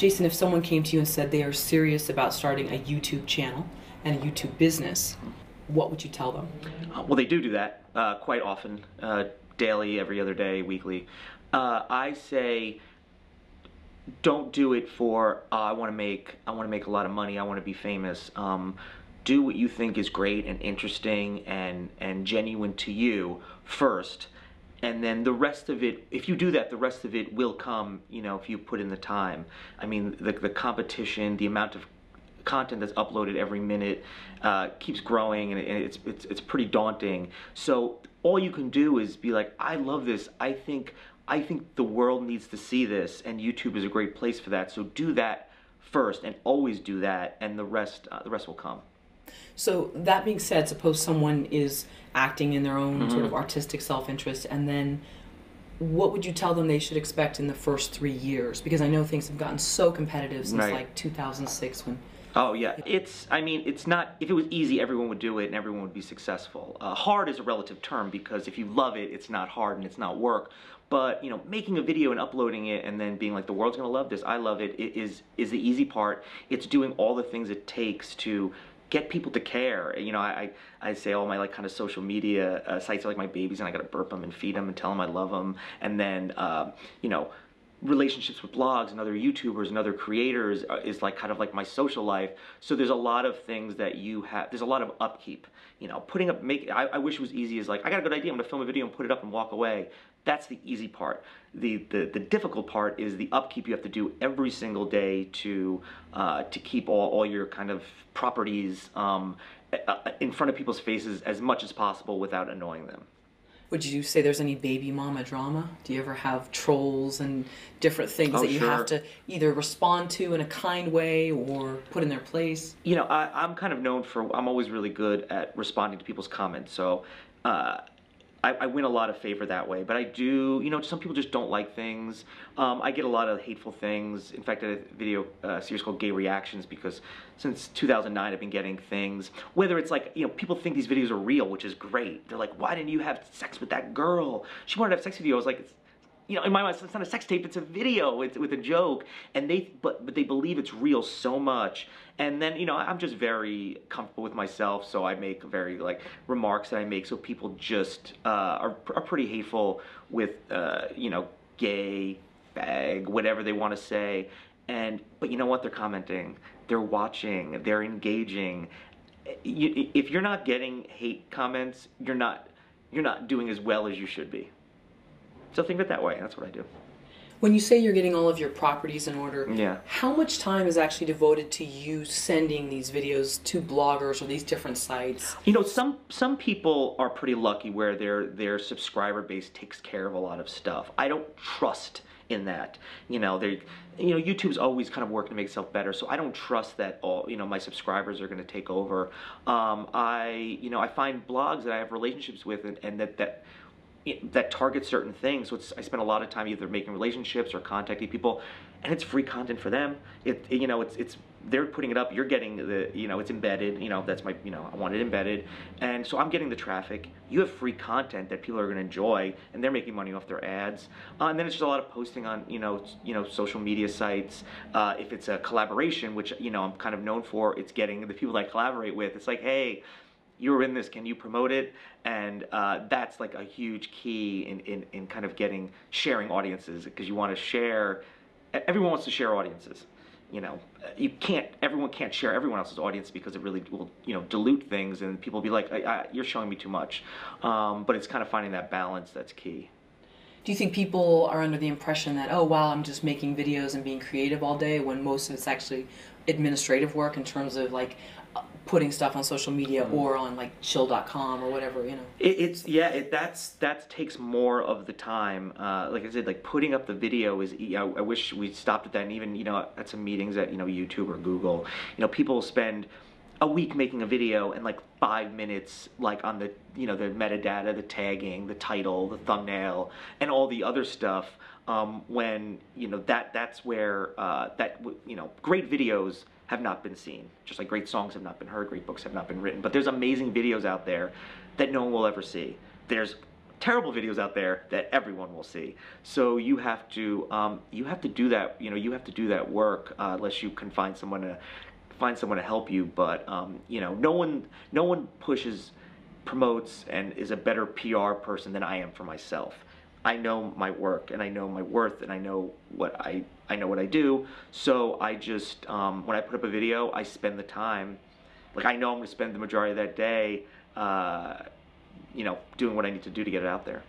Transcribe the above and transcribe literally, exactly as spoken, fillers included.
Jason, if someone came to you and said they are serious about starting a YouTube channel and a YouTube business, what would you tell them? Well, they do do that uh, quite often, uh, daily, every other day, weekly. Uh, I say, don't do it for uh, I want to make I want to make a lot of money. I want to be famous. Um, do what you think is great and interesting and and genuine to you first, and then the rest of it. If you do that, the rest of it will come. You know, if you put in the time. I mean, the the competition, the amount of content that's uploaded every minute uh, keeps growing, and, it, and it's it's it's pretty daunting. So all you can do is be like, I love this. I think. I think the world needs to see this, and YouTube is a great place for that. So do that first, and always do that, and the rest, uh, the rest will come. So that being said, suppose someone is acting in their own mm-hmm. sort of artistic self-interest, and then what would you tell them they should expect in the first three years? Because I know things have gotten so competitive since right. like two thousand six when. Oh yeah, it's, I mean, it's not, if it was easy, everyone would do it and everyone would be successful. Uh, hard is a relative term because if you love it, it's not hard and it's not work. But, you know, making a video and uploading it and then being like, the world's gonna love this, I love it, it is, is the easy part. It's doing all the things it takes to get people to care. You know, I, I say all my like kind of social media uh, sites are like my babies, and I gotta burp them and feed them and tell them I love them. And then, uh, you know, relationships with blogs and other YouTubers and other creators is like kind of like my social life. So there's a lot of things that you have, there's a lot of upkeep, you know, putting up, make, I, I wish it was easy as like, I got a good idea, I'm gonna film a video and put it up and walk away. That's the easy part. The, the, the difficult part is the upkeep you have to do every single day to, uh, to keep all, all your kind of properties um, in front of people's faces as much as possible without annoying them. Would you say there's any baby mama drama? Do you ever have trolls and different things oh, that you sure. have to either respond to in a kind way or put in their place? You know, I, I'm kind of known for, I'm always really good at responding to people's comments. So uh, I, I win a lot of favor that way. But I do, you know, some people just don't like things. Um, I get a lot of hateful things. In fact, I did a video uh, series called Gay Reactions because since two thousand nine I've been getting things, whether it's like, you know, people think these videos are real, which is great. They're like, why didn't you have sex with that girl? She wanted to have sex with you. I was like, it's, you know, in my mind, it's not a sex tape, it's a video, it's with a joke. And they, but, but they believe it's real so much. And then, you know, I'm just very comfortable with myself, so I make very, like, remarks that I make, so people just uh, are, are pretty hateful with, uh, you know, gay, fag, whatever they want to say. And, but you know what? They're commenting, they're watching, they're engaging. You, if you're not getting hate comments, you're not, you're not doing as well as you should be. So think of it that way, that's what I do. When you say you're getting all of your properties in order, yeah. how much time is actually devoted to you sending these videos to bloggers or these different sites? You know, some some people are pretty lucky where their their subscriber base takes care of a lot of stuff. I don't trust in that. You know, they you know, YouTube's always kind of working to make itself better, so I don't trust that all, you know, my subscribers are going to take over. Um, I, you know, I find blogs that I have relationships with and, and that that It, that targets certain things, so it's, I spend a lot of time either making relationships or contacting people, and it's free content for them. It, it you know, it's it's they're putting it up. You're getting the you know, it's embedded. You know, that's my you know, I want it embedded, and so I'm getting the traffic. You have free content that people are going to enjoy, and they're making money off their ads. Uh, and then it's just a lot of posting on you know you know social media sites. Uh, if it's a collaboration, which you know I'm kind of known for, it's getting the people that I collaborate with. It's like, hey, you're in this, can you promote it? And uh, that's like a huge key in, in, in kind of getting, sharing audiences, because you want to share, everyone wants to share audiences. You know, you can't, everyone can't share everyone else's audience because it really will, you know, dilute things and people will be like, I, I, you're showing me too much. Um, but it's kind of finding that balance that's key. Do you think people are under the impression that, oh, wow, I'm just making videos and being creative all day, when most of it's actually administrative work in terms of like putting stuff on social media or on like chill dot com or whatever, you know? It, it's, yeah, it, that's, that takes more of the time. Uh, like I said, like putting up the video is, I, I wish we stopped at that, and even, you know, at some meetings at, you know, YouTube or Google, you know, people spend a week making a video and like five minutes like on the, you know, the metadata, the tagging, the title, the thumbnail, and all the other stuff. Um, when, you know, that, that's where, uh, that, you know, great videos have not been seen. Just like great songs have not been heard, great books have not been written, but there's amazing videos out there that no one will ever see. There's terrible videos out there that everyone will see. So you have to um, you have to do that. You know, you have to do that work uh, unless you can find someone to find someone to help you. But um, you know, no one no one pushes, promotes, and is a better P R person than I am for myself. I know my work, and I know my worth, and I know what I I know what I do. So I just um, when I put up a video, I spend the time. Like, I know I'm going to spend the majority of that day, uh, you know, doing what I need to do to get it out there.